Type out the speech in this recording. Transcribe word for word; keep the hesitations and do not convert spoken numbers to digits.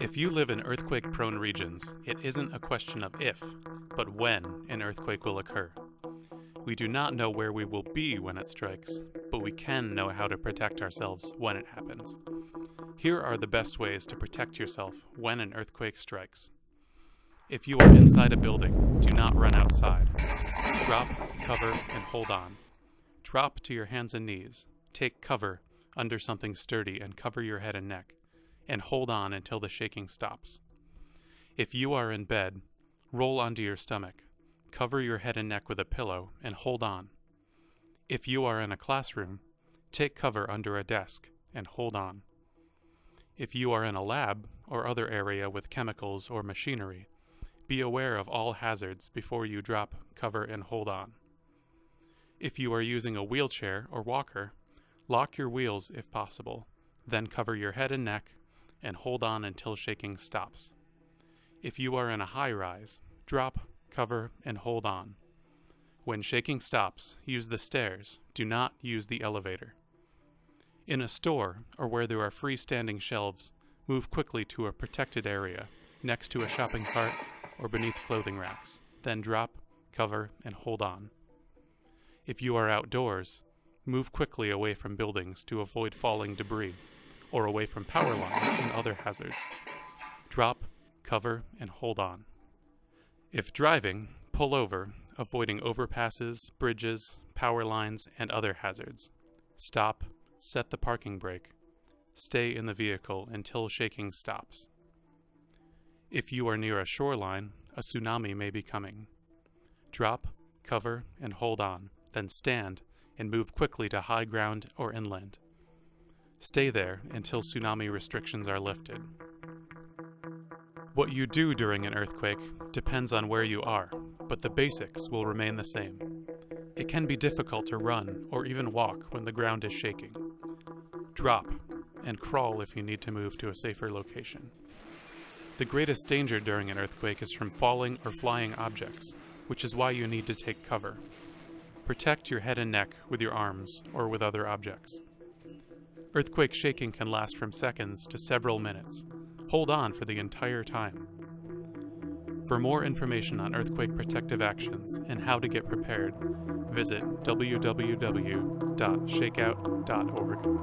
If you live in earthquake-prone regions, it isn't a question of if, but when an earthquake will occur. We do not know where we will be when it strikes, but we can know how to protect ourselves when it happens. Here are the best ways to protect yourself when an earthquake strikes. If you are inside a building, do not run outside. Drop, cover, and hold on. Drop to your hands and knees. Take cover under something sturdy and cover your head and neck, and hold on until the shaking stops. If you are in bed, roll onto your stomach. Cover your head and neck with a pillow and hold on. If you are in a classroom, take cover under a desk and hold on. If you are in a lab or other area with chemicals or machinery, be aware of all hazards before you drop, cover, and hold on. If you are using a wheelchair or walker, lock your wheels if possible, then cover your head and neck and hold on until shaking stops. If you are in a high-rise, drop, cover, and hold on. When shaking stops, use the stairs. Do not use the elevator. In a store or where there are freestanding shelves, move quickly to a protected area next to a shopping cart or beneath clothing racks, then drop, cover, and hold on. If you are outdoors, move quickly away from buildings to avoid falling debris or away from power lines and other hazards. Drop, cover, and hold on. If driving, pull over, avoiding overpasses, bridges, power lines, and other hazards. Stop, set the parking brake. Stay in the vehicle until shaking stops. If you are near a shoreline, a tsunami may be coming. Drop, cover, and hold on, then stand and move quickly to high ground or inland. Stay there until tsunami restrictions are lifted. What you do during an earthquake depends on where you are, but the basics will remain the same. It can be difficult to run or even walk when the ground is shaking. Drop and crawl if you need to move to a safer location. The greatest danger during an earthquake is from falling or flying objects, which is why you need to take cover. Protect your head and neck with your arms or with other objects. Earthquake shaking can last from seconds to several minutes. Hold on for the entire time. For more information on earthquake protective actions and how to get prepared, visit w w w dot shakeout dot org.